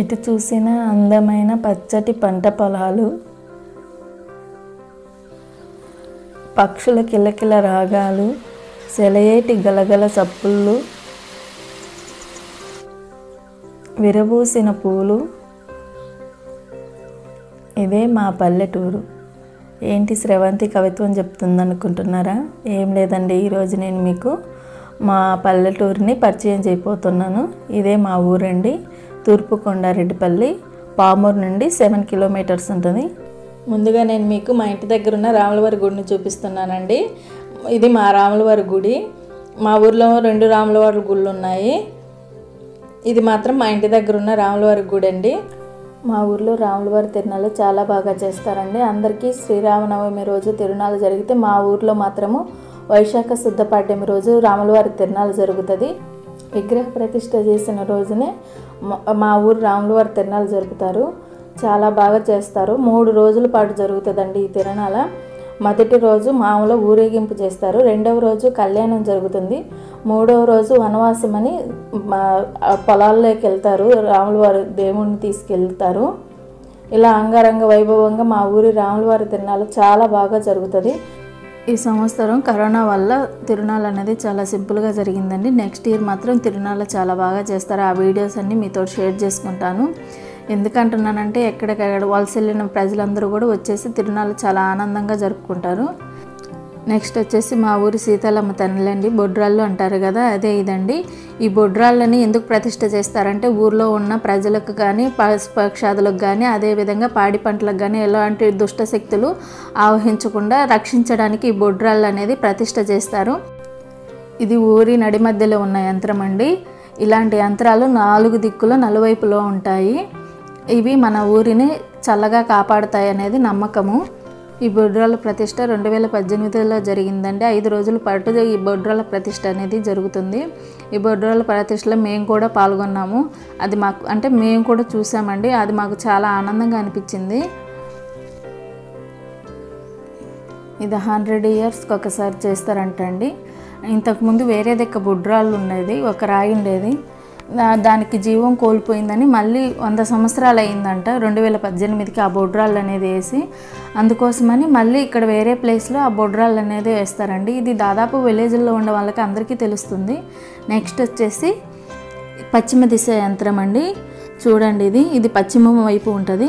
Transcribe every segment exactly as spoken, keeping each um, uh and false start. ఎటు చూసినా అందమైన పచ్చటి పంట పొలాలు, పక్షుల కిలకిల రాగాలు, సెలయేటి గలగల సప్పుళ్ళు, విరబూసిన పూలు. ఇదే మా పల్లెటూరు. ఏంటి శ్రవంతి కవిత్వం చెప్తుందనుకుంటున్నారా? ఏం లేదండి, ఈరోజు నేను మీకు మా పల్లెటూరిని పరిచయం చేయబోతున్నాను. ఇదే మా ఊరండి, తూర్పు కొండారెడ్డిపల్లి, పామూరు నుండి సెవెన్ కిలోమీటర్స్ ఉంటుంది. ముందుగా నేను మీకు మా ఇంటి దగ్గర ఉన్న రాములవారి గుడిని చూపిస్తున్నానండి. ఇది మా రాములవారి గుడి. మా ఊర్లో రెండు రాములవారి గుళ్ళు ఉన్నాయి. ఇది మాత్రం మా ఇంటి దగ్గర ఉన్న రాములవారి గుడి అండి. మా ఊర్లో రాములవారి తిరునాళ్ళు చాలా బాగా చేస్తారండి. అందరికీ శ్రీరామనవమి రోజు తిరునాళ్ళు జరిగితే, మా ఊర్లో మాత్రము వైశాఖ శుద్ధ పాడ్యమి రోజు రాములవారి తిరునాళ్ళు జరుగుతుంది. విగ్రహ ప్రతిష్ట చేసిన రోజునే మా ఊరు రాములవారి తిరునాళ్ళు జరుపుతారు. చాలా బాగా చేస్తారు. మూడు రోజుల పాటు జరుగుతుందండి ఈ తిరునాళ్ళ. మొదటి రోజు మామూలు ఊరేగింపు చేస్తారు, రెండవ రోజు కళ్యాణం జరుగుతుంది, మూడవ రోజు వనవాసం అని పొలాల్లోకి వెళ్తారు, రాములవారి దేవుణ్ణి తీసుకెళ్తారు. ఇలా అంగరంగ వైభవంగా మా ఊరి రాములవారి తిరునాళ్ళు చాలా బాగా జరుగుతుంది. ఈ సంవత్సరం కరోనా వల్ల తిరునాళ్ళు అనేది చాలా సింపుల్గా జరిగిందండి. నెక్స్ట్ ఇయర్ మాత్రం తిరునాళ్ళు చాలా బాగా చేస్తారు. ఆ వీడియోస్ అన్నీ మీతో షేర్ చేసుకుంటాను. ఎందుకంటున్నానంటే ఎక్కడికెక్కడ వలస వెళ్ళిన ప్రజలందరూ కూడా వచ్చేసి తిరునాళ్ళు చాలా ఆనందంగా జరుపుకుంటారు. నెక్స్ట్ వచ్చేసి మా ఊరి సీతాలమ్మ తల్లండి, బొడ్రాళ్ళు అంటారు కదా, అదే ఇదండి. ఈ బొడ్రాళ్ళని ఎందుకు ప్రతిష్ట చేస్తారంటే, ఊర్లో ఉన్న ప్రజలకు కానీ పశుపక్షాదులకు కానీ అదేవిధంగా పాడి పంటలకు కానీ ఎలాంటి దుష్టశక్తులు ఆవహించకుండా రక్షించడానికి ఈ బొడ్రాళ్ళు అనేది ప్రతిష్ట చేస్తారు. ఇది ఊరి నడి మధ్యలో ఉన్న యంత్రం అండి. ఇలాంటి యంత్రాలు నాలుగు దిక్కుల నలువైపులో ఉంటాయి. ఇవి మన ఊరిని చల్లగా కాపాడుతాయి అనేది నమ్మకము. ఈ బొడ్రాల ప్రతిష్ట రెండు వేల పద్దెనిమిదిలో జరిగిందండి. ఐదు రోజుల పాటు ఈ బొడ్రాల ప్రతిష్ట అనేది జరుగుతుంది. ఈ బొడ్రాల ప్రతిష్టలో మేము కూడా పాల్గొన్నాము. అది మాకు అంటే మేము కూడా చూసామండి. అది మాకు చాలా ఆనందంగా అనిపించింది. ఇది హండ్రెడ్ ఇయర్స్కి ఒకసారి చేస్తారంటండి. ఇంతకుముందు వేరే దగ్గర బొడ్రాళ్ళు ఉండేది, ఒక రాయి ఉండేది, దానికి జీవం కోల్పోయిందని మళ్ళీ వంద సంవత్సరాలు అయిందంట రెండు వేల పద్దెనిమిదికి ఆ బొడ్రాళ్ళు అనేది వేసి, అందుకోసమని మళ్ళీ ఇక్కడ వేరే ప్లేస్లో ఆ బొడ్రాళ్ళు అనేది వేస్తారండి. ఇది దాదాపు విలేజ్లో ఉన్న వాళ్ళకి అందరికీ తెలుస్తుంది. నెక్స్ట్ వచ్చేసి పశ్చిమ దిశ యంత్రం అండి. చూడండి, ఇది ఇది పశ్చిమ వైపు ఉంటుంది.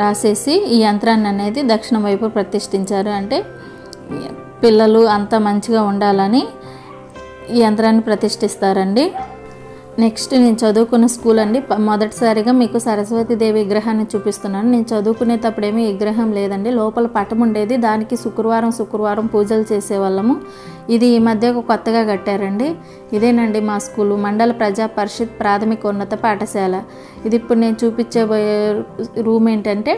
రాసేసి ఈ యంత్రాన్ని అనేది దక్షిణం వైపు ప్రతిష్ఠించారు. అంటే పిల్లలు అంతా మంచిగా ఉండాలని ఈ యంత్రాన్ని ప్రతిష్ఠిస్తారండి. నెక్స్ట్ నేను చదువుకున్న స్కూల్ అండి. మొదటిసారిగా మీకు సరస్వతీదేవి విగ్రహాన్ని చూపిస్తున్నాను. నేను చదువుకునేటప్పుడేమీ విగ్రహం లేదండి, లోపల పటం ఉండేది. దానికి శుక్రవారం శుక్రవారం పూజలు చేసేవాళ్ళము. ఇది ఈ మధ్య కొత్తగా కట్టారండి. ఇదేనండి మా స్కూలు, మండల ప్రజా పరిషత్ ప్రాథమిక ఉన్నత పాఠశాల. ఇది ఇప్పుడు నేను చూపించబోయే రూమ్ ఏంటంటే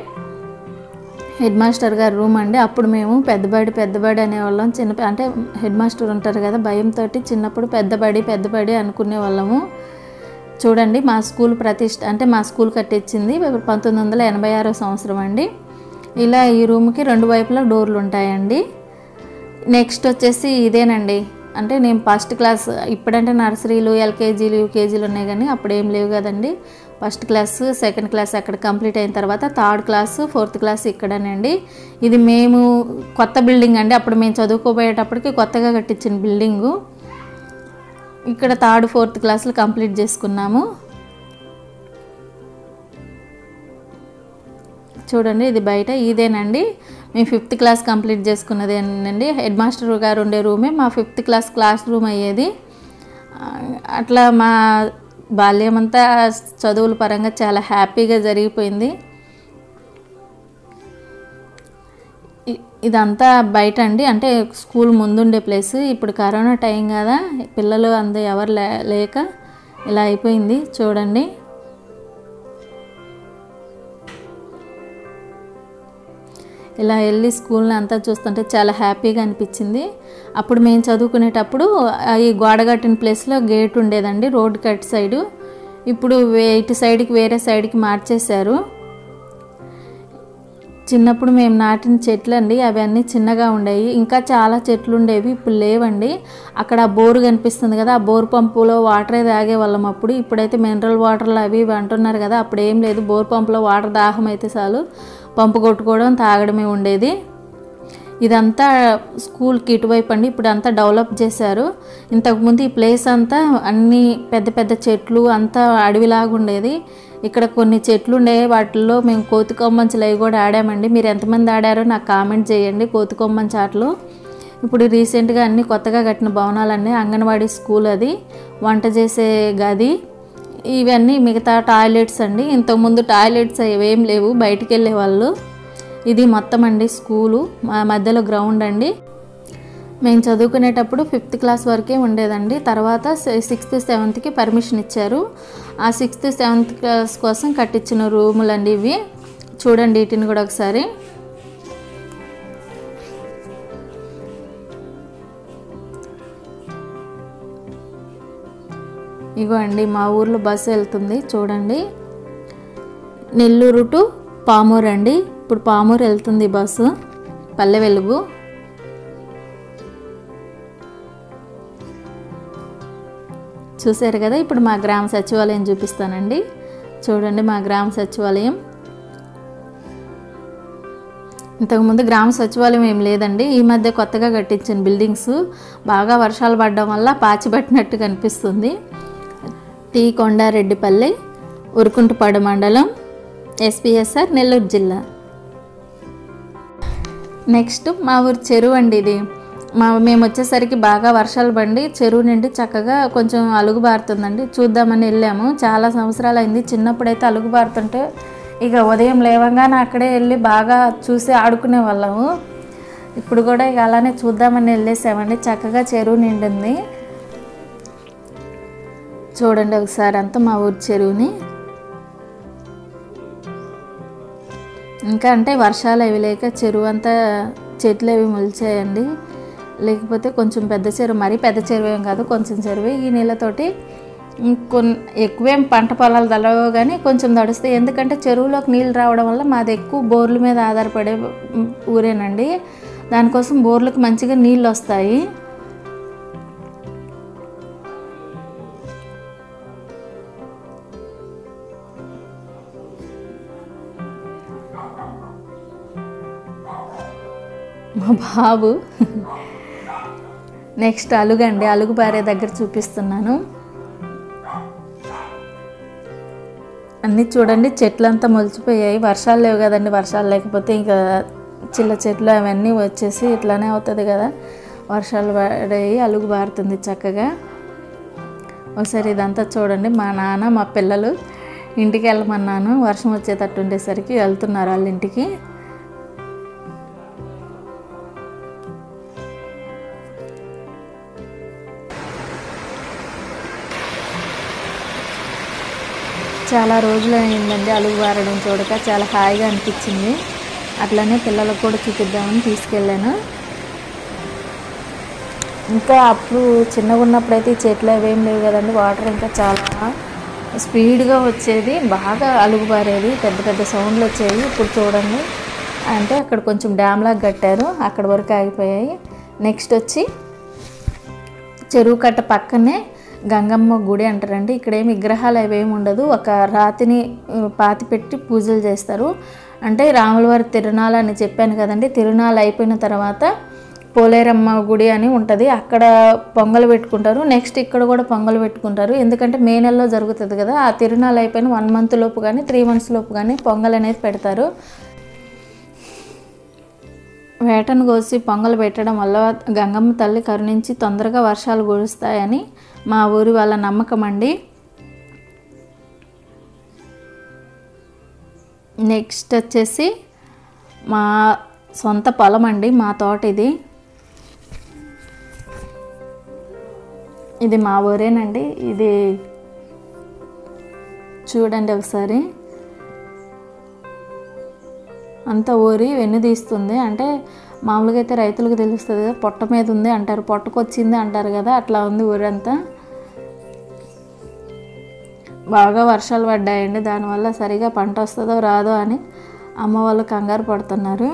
హెడ్ మాస్టర్ గారి రూమ్ అండి. అప్పుడు మేము పెద్దబడి పెద్దబడి అనేవాళ్ళం. చిన్న అంటే హెడ్ మాస్టర్ ఉంటారు కదా, భయంతో చిన్నప్పుడు పెద్దబడి పెద్దబడి అనుకునేవాళ్ళము. చూడండి, మా స్కూల్ ప్రతిష్ట అంటే మా స్కూల్ కట్టించింది పంతొమ్మిది వందల ఎనభై ఆరో సంవత్సరం అండి. ఇలా ఈ రూమ్కి రెండు వైపులా డోర్లు ఉంటాయండి. నెక్స్ట్ వచ్చేసి ఇదేనండి. అంటే నేను ఫస్ట్ క్లాస్, ఇప్పుడంటే నర్సరీలు ఎల్కేజీలు యూకేజీలు ఉన్నాయి కానీ అప్పుడు ఏం లేవు కదండి. ఫస్ట్ క్లాసు సెకండ్ క్లాస్ అక్కడ కంప్లీట్ అయిన తర్వాత థర్డ్ క్లాసు ఫోర్త్ క్లాస్ ఇక్కడనండి. ఇది మేము కొత్త బిల్డింగ్ అండి, అప్పుడు మేము చదువుకోబోయేటప్పటికి కొత్తగా కట్టించిన బిల్డింగు. ఇక్కడ థర్డ్ ఫోర్త్ క్లాసులు కంప్లీట్ చేసుకున్నాము. చూడండి, ఇది బయట. ఇదేనండి మేము ఫిఫ్త్ క్లాస్ కంప్లీట్ చేసుకున్నదేనండి. హెడ్ మాస్టర్ గారు ఉండే రూమే మా ఫిఫ్త్ క్లాస్ క్లాస్ రూమ్ అయ్యేది. అట్లా మా బాల్యం అంతా చదువుల పరంగా చాలా హ్యాపీగా జరిగిపోయింది. ఇదంతా బయట అండి, అంటే స్కూల్ ముందుండే ప్లేస్. ఇప్పుడు కరోనా టైం కదా, పిల్లలు అందు ఎవరు లేక ఇలా అయిపోయింది. చూడండి, ఇలా వెళ్ళి స్కూల్ని అంతా చూస్తుంటే చాలా హ్యాపీగా అనిపించింది. అప్పుడు మేము చదువుకునేటప్పుడు ఈ గోడ కట్టిన ప్లేస్లో గేట్ ఉండేదండి, రోడ్ కట్ సైడు. ఇప్పుడు ఇటు సైడ్కి వేరే సైడ్కి మార్చేశారు. చిన్నప్పుడు మేము నాటిన చెట్లు అండి, అవి అన్నీ చిన్నగా ఉండేవి. ఇంకా చాలా చెట్లు ఉండేవి, ఇప్పుడు లేవండి. అక్కడ ఆ బోరు కనిపిస్తుంది కదా, ఆ బోర్ పంపులో వాటరే తాగే వాళ్ళం అప్పుడు. ఇప్పుడైతే మినరల్ వాటర్లు అవి ఇవి అంటున్నారు కదా, అప్పుడు ఏం లేదు. బోర్ పంపులో వాటర్ దాహం అయితే చాలు, పంపు కొట్టుకోవడం తాగడమే ఉండేది. ఇదంతా స్కూల్కి ఇటువైపు అండి, ఇప్పుడు అంతా డెవలప్ చేశారు. ఇంతకుముందు ఈ ప్లేస్ అంతా అన్నీ పెద్ద పెద్ద చెట్లు, అంతా అడవిలాగా ఉండేది. ఇక్కడ కొన్ని చెట్లు ఉండే, వాటిల్లో మేము కోతి కొమ్మంచులు అవి కూడా ఆడామండి. మీరు ఎంతమంది ఆడారో నాకు కామెంట్ చేయండి కోతి కొమ్మంచు ఆటలు. ఇప్పుడు రీసెంట్గా అన్ని కొత్తగా కట్టిన భవనాలన్నీ, అంగన్వాడీ స్కూల్, అది వంట చేసే గది, ఇవన్నీ మిగతా టాయిలెట్స్ అండి. ఇంతకుముందు టాయిలెట్స్ ఏం లేవు, బయటికి వెళ్ళేవాళ్ళు. ఇది మొత్తం అండి స్కూలు, మధ్యలో గ్రౌండ్ అండి. మేము చదువుకునేటప్పుడు ఫిఫ్త్ క్లాస్ వరకే ఉండేదండి. తర్వాత సిక్స్త్ సెవెంత్కి పర్మిషన్ ఇచ్చారు. ఆ సిక్స్త్ సెవెంత్ క్లాస్ కోసం కట్టించిన రూములు అండి ఇవి. చూడండి వీటిని కూడా ఒకసారి. ఇగో అండి మా ఊర్లో బస్సు వెళ్తుంది చూడండి, నెల్లూరు టు పామూరు అండి. ఇప్పుడు పామూరు వెళ్తుంది బస్సు, పల్లె వెలుగు. చూశారు కదా, ఇప్పుడు మా గ్రామ సచివాలయం చూపిస్తానండి. చూడండి మా గ్రామ సచివాలయం. ఇంతకుముందు గ్రామ సచివాలయం ఏం లేదండి, ఈ మధ్య కొత్తగా కట్టించిన బిల్డింగ్స్. బాగా వర్షాలు పడడం వల్ల పాచిపెట్టినట్టు కనిపిస్తుంది. టీ కొండా రెడ్డి పల్లి, ఉరుకుంటుపాడు మండలం, ఎస్పీఎస్ఆర్ నెల్లూరు జిల్లా. నెక్స్ట్ మా ఊరు చెరువు అండి ఇది. మా మేము వచ్చేసరికి బాగా వర్షాలు పడి చెరువు నిండి చక్కగా కొంచెం అలుగు బారుతుందండి. చూద్దామని వెళ్ళాము, చాలా సంవత్సరాలు అయింది. చిన్నప్పుడైతే అలుగు బారుతుంటే ఇక ఉదయం లేవంగానే అక్కడే వెళ్ళి బాగా చూసి ఆడుకునే వాళ్ళము. ఇప్పుడు కూడా ఇక అలానే చూద్దామని వెళ్ళేసామండి. చక్కగా చెరువు నిండింది. చూడండి ఒకసారి అంతా మా ఊరి చెరువుని. ఇంకా అంటే వర్షాలు అవి లేక చెరువు అంతా చెట్లు అవి మొలిచాయండి. లేకపోతే కొంచెం పెద్ద చెరువు, మరీ పెద్ద చెరువు ఏం కాదు, కొంచెం చెరువు. ఈ నీళ్ళతోటి కొన్ని ఎక్కువేం పంట పొలాలు తలవు కానీ కొంచెం తడుస్తాయి. ఎందుకంటే చెరువులోకి నీళ్ళు రావడం వల్ల మాది ఎక్కువ బోర్ల మీద ఆధారపడే ఊరేనండి. దానికోసం బోర్లకు మంచిగా నీళ్ళు వస్తాయి. మా బాబు నెక్స్ట్ అలుగు అండి, అలుగు పారే దగ్గర చూపిస్తున్నాను. అన్నీ చూడండి చెట్లంతా మొలిచిపోయాయి. వర్షాలు లేవు కదండి, వర్షాలు లేకపోతే ఇంకా చిల్ల చెట్లు అవన్నీ వచ్చేసి ఇట్లానే అవుతుంది కదా. వర్షాలు పడేవి, అలుగు బారుతుంది చక్కగా. ఒకసారి ఇదంతా చూడండి. మా నాన్న మా పిల్లలు ఇంటికి వెళ్ళమన్నాను, వర్షం వచ్చేటట్టు ఉండేసరికి వెళ్తున్నారు వాళ్ళ ఇంటికి. చాలా రోజులు అయిందండి అలుగు బారడం చూడక, చాలా హాయిగా అనిపించింది. అట్లనే పిల్లలకు కూడా చూపిద్దామని తీసుకెళ్ళాను. ఇంకా అప్పుడు చిన్నగా ఉన్నప్పుడైతే ఈ చెట్లు అవేం లేవు కదండి, వాటర్ ఇంకా చాలా స్పీడ్గా వచ్చేది, బాగా అలుగు బారేది, పెద్ద పెద్ద సౌండ్లు వచ్చేవి. ఇప్పుడు చూడండి, అంటే అక్కడ కొంచెం డ్యామ్ లాగా కట్టారు, అక్కడ వరకు ఆగిపోయాయి. నెక్స్ట్ వచ్చి చెరువు కట్ట పక్కనే గంగమ్మ గుడి అంటారండి. ఇక్కడ ఏమి విగ్రహాలు అవేమి ఉండదు, ఒక రాతిని పాతి పెట్టి పూజలు చేస్తారు. అంటే రాములవారి తిరునాళ్ళు అని చెప్పాను కదండి, తిరునాళ్ళు అయిపోయిన తర్వాత పోలేరమ్మ గుడి అని ఉంటుంది, అక్కడ పొంగలు పెట్టుకుంటారు. నెక్స్ట్ ఇక్కడ కూడా పొంగలు పెట్టుకుంటారు, ఎందుకంటే మే నెలలో జరుగుతుంది కదా. ఆ తిరునాళ్ళు అయిపోయిన వన్ మంత్ లోపు కానీ త్రీ మంత్స్ లోపు కానీ పొంగల్ అనేది పెడతారు. వేటను కోసి పొంగలు పెట్టడం వల్ల గంగమ్మ తల్లి కరుణించి తొందరగా వర్షాలు కురుస్తాయని మా ఊరి వాళ్ళ నమ్మకం అండి. నెక్స్ట్ వచ్చేసి మా సొంత పొలం అండి, మా తోట ఇది. ఇది మా ఊరేనండి. ఇది చూడండి ఒకసారి, అంత ఊరి వెన్నుదీస్తుంది. అంటే మామూలుగా అయితే రైతులకు తెలుస్తుంది కదా, పొట్ట మీద ఉంది అంటారు, పొట్టకొచ్చింది అంటారు కదా, అట్లా ఉంది ఊరంతా. బాగా వర్షాలు పడ్డాయండి, దానివల్ల సరిగా పంట వస్తుందో రాదో అని అమ్మ వాళ్ళు కంగారు పడుతున్నారు.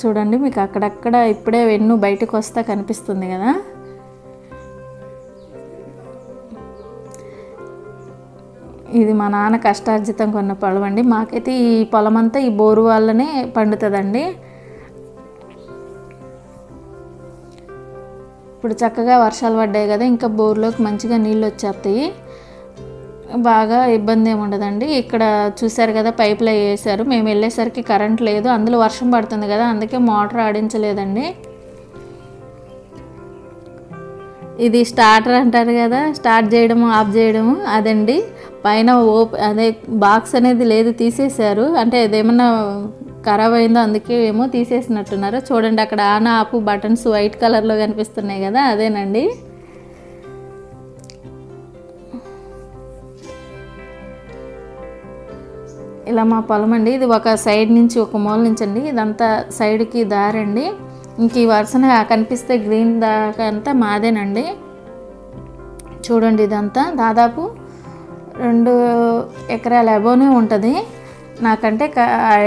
చూడండి మీకు అక్కడక్కడ ఇప్పుడే వెన్ను బయటకు వస్తా కనిపిస్తుంది కదా. ఇది మా నాన్న కష్టార్జితం కొన్న పొలం అండి. మాకైతే ఈ పొలం అంతా ఈ బోరు వల్లనే పండుతుందండి. ఇప్పుడు చక్కగా వర్షాలు పడ్డాయి కదా, ఇంకా బోరులోకి మంచిగా నీళ్ళు వచ్చేస్తాయి, బాగా ఇబ్బంది ఏమి ఉండదండి. ఇక్కడ చూసారు కదా పైపులు వేసారు, మేము వెళ్ళేసరికి కరెంట్ లేదు, అందులో వర్షం పడుతుంది కదా అందుకే మోటార్ ఆడించలేదండి. ఇది స్టార్టర్ అంటారు కదా, స్టార్ట్ చేయడము ఆఫ్ చేయడము అదండి. పైన ఓప్ అదే బాక్స్ అనేది లేదు, తీసేశారు, అంటే అదేమన్నా ఖరాబ్ అయిందో అందుకే ఏమో తీసేసినట్టున్నారు. చూడండి అక్కడ ఆన్ ఆఫ్ బటన్స్ వైట్ కలర్లో కనిపిస్తున్నాయి కదా, అదేనండి. ఇలా మా పొలం అండి, ఇది ఒక సైడ్ నుంచి ఒక మూల నుంచి అండి, ఇదంతా సైడ్కి దారండి. ఇంక ఈ వరుసన కనిపిస్తే గ్రీన్ దాకా అంతా మాదేనండి. చూడండి ఇదంతా దాదాపు రెండు ఎకరాల అబోనే ఉంటుంది, నాకంటే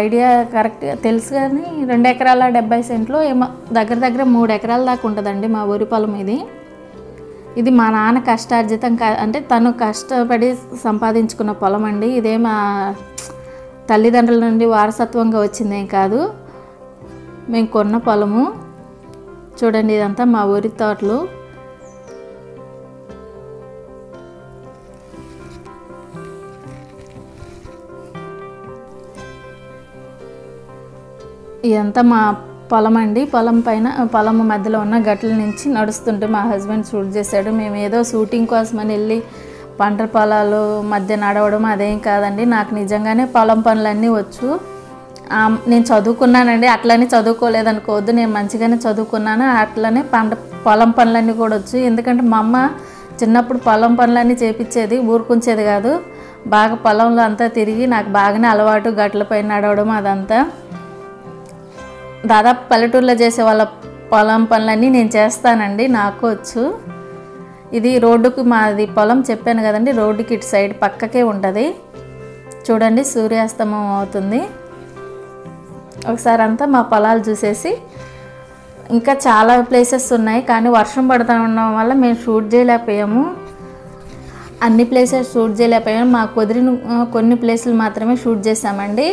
ఐడియా కరెక్ట్ తెలుసు కానీ రెండు ఎకరాల డెబ్బై సెంట్లు ఏమో, దగ్గర దగ్గర మూడు ఎకరాల దాకా ఉంటుందండి మా ఊరి పొలం ఇది. ఇది మా నాన్న కష్టార్జితం కా అంటే తను కష్టపడి సంపాదించుకున్న పొలం అండి. ఇదే మా తల్లిదండ్రుల నుండి వారసత్వంగా వచ్చిందేం కాదు, మేము కొన్న పొలము. చూడండి ఇదంతా మా ఊరి తోటలు. ఇదంతా మా పొలం అండి. పొలం పైన పొలం మధ్యలో ఉన్న గట్ల నుంచి నడుస్తుంటే మా హస్బెండ్ షూట్ చేశాడు. మేము ఏదో షూటింగ్ కోసమని వెళ్ళి పంట పొలాలు మధ్య నడవడం అదేం కాదండి, నాకు నిజంగానే పొలం పనులన్నీ వచ్చు. నేను చదువుకున్నానండి, అట్లనే చదువుకోలేదు అనుకోవద్దు, నేను మంచిగానే చదువుకున్నాను, అట్లనే పంట పొలం పనులన్నీ కూడా వచ్చు. ఎందుకంటే మా అమ్మ చిన్నప్పుడు పొలం పనులన్నీ చేపించేది, ఊరుకుంచేది కాదు. బాగా పొలంలో అంతా తిరిగి నాకు బాగానే అలవాటు, గట్లపై నడవడం అదంతా. దాదాపు పల్లెటూరులో చేసే వాళ్ళ పొలం పనులన్నీ నేను చేస్తానండి, నాకు వచ్చు. ఇది రోడ్డుకు మాది పొలం చెప్పాను కదండి, రోడ్డుకి ఇటు సైడ్ పక్కకే ఉంటుంది. చూడండి సూర్యాస్తమం అవుతుంది. ఒకసారి అంతా మా పొలాలు చూసేసి, ఇంకా చాలా ప్లేసెస్ ఉన్నాయి కానీ వర్షం పడుతూ ఉండడం వల్ల మేము షూట్ చేయలేకపోయాము, అన్ని ప్లేసెస్ షూట్ చేయలేకపోయాము. మా కుదిరిన కొన్ని ప్లేసులు మాత్రమే షూట్ చేసామండి.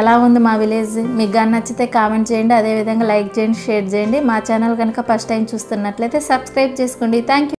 ఎలా ఉంది మా విలేజ్ మీకు కానీ నచ్చితే కామెంట్ చేయండి, అదేవిధంగా లైక్ చేయండి, షేర్ చేయండి. మా ఛానల్ కనుక ఫస్ట్ టైం చూస్తున్నట్లయితే సబ్స్క్రైబ్ చేసుకోండి. Thank you.